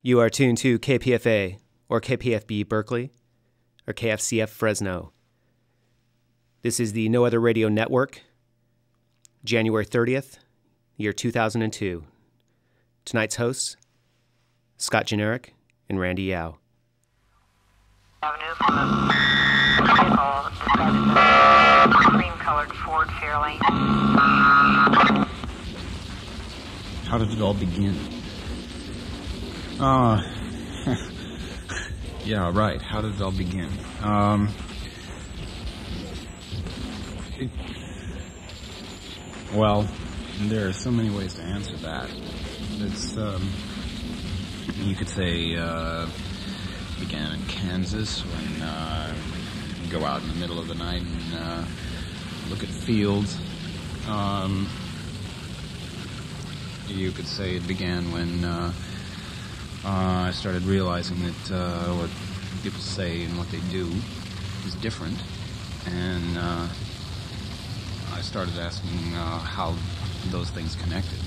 You are tuned to KPFA, or KPFB Berkeley, or KFCF Fresno. This is the No Other Radio Network, January 30th, year 2002. Tonight's hosts, Scot Jenerik and Randy Yau. Cream-colored Ford Fairlane. How did it all begin? Yeah, right. How did it all begin? Well, there are so many ways to answer that. It's, you could say, it began in Kansas when, you go out in the middle of the night and, look at fields. You could say it began when, I started realizing that what people say and what they do is different, and I started asking how those things connected.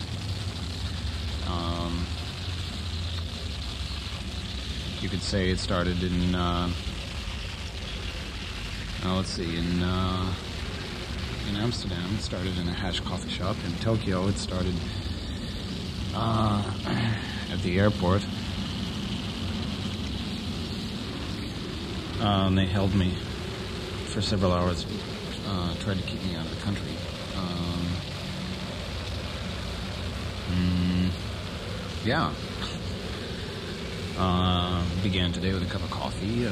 You could say it started in, in Amsterdam. It started in a hash coffee shop. In Tokyo, it started at the airport. And they held me for several hours, tried to keep me out of the country. Yeah. Began today with a cup of coffee.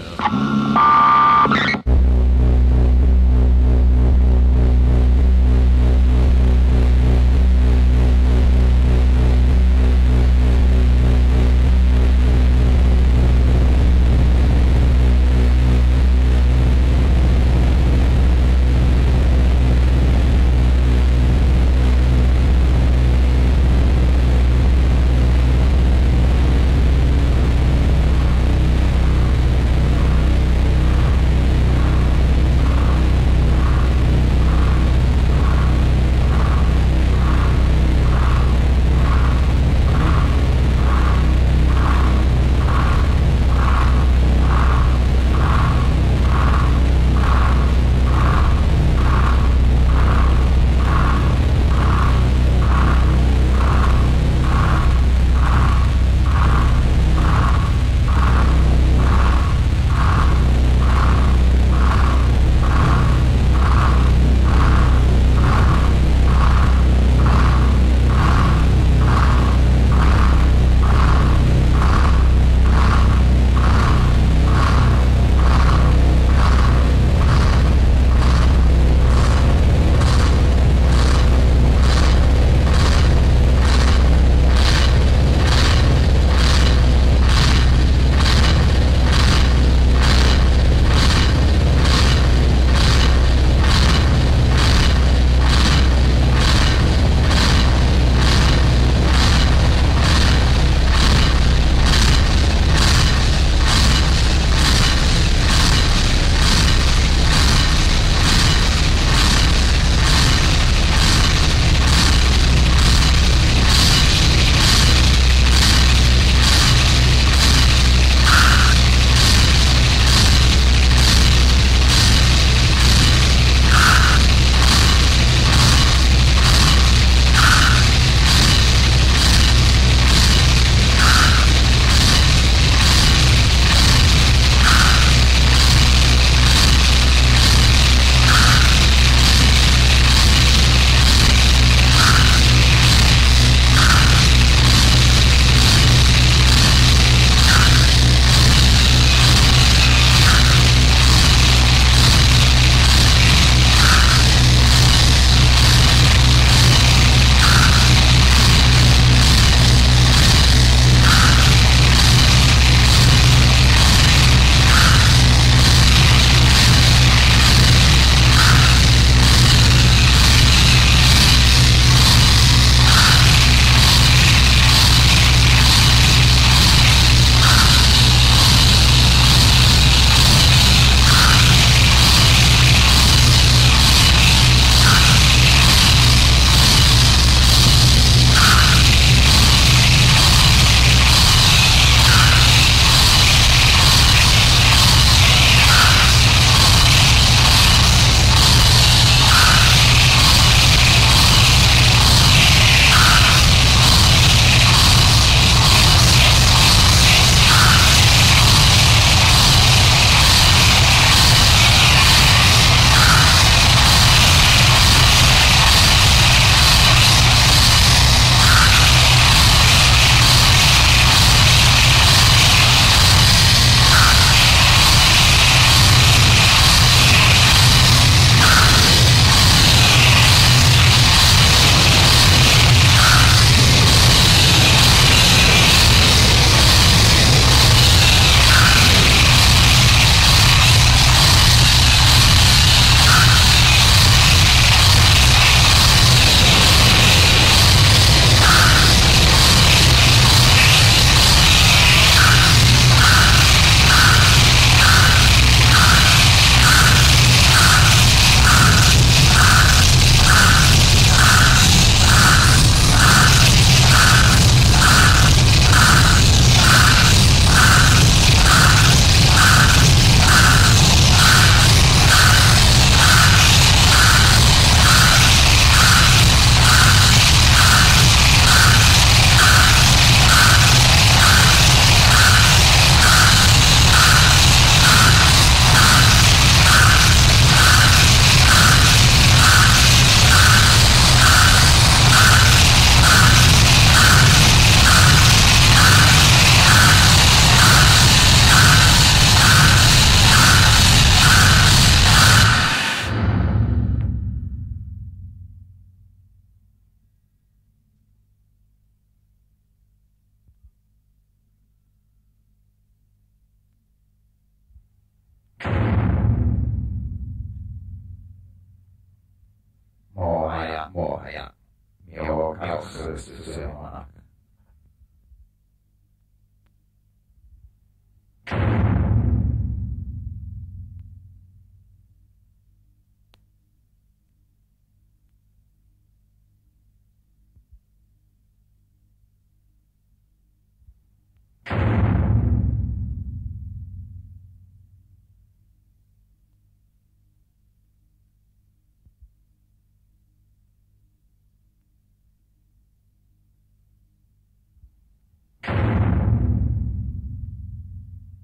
ですよ、そういうのは。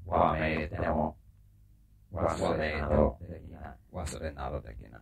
和名入れても忘れなどできない。忘れなどできない。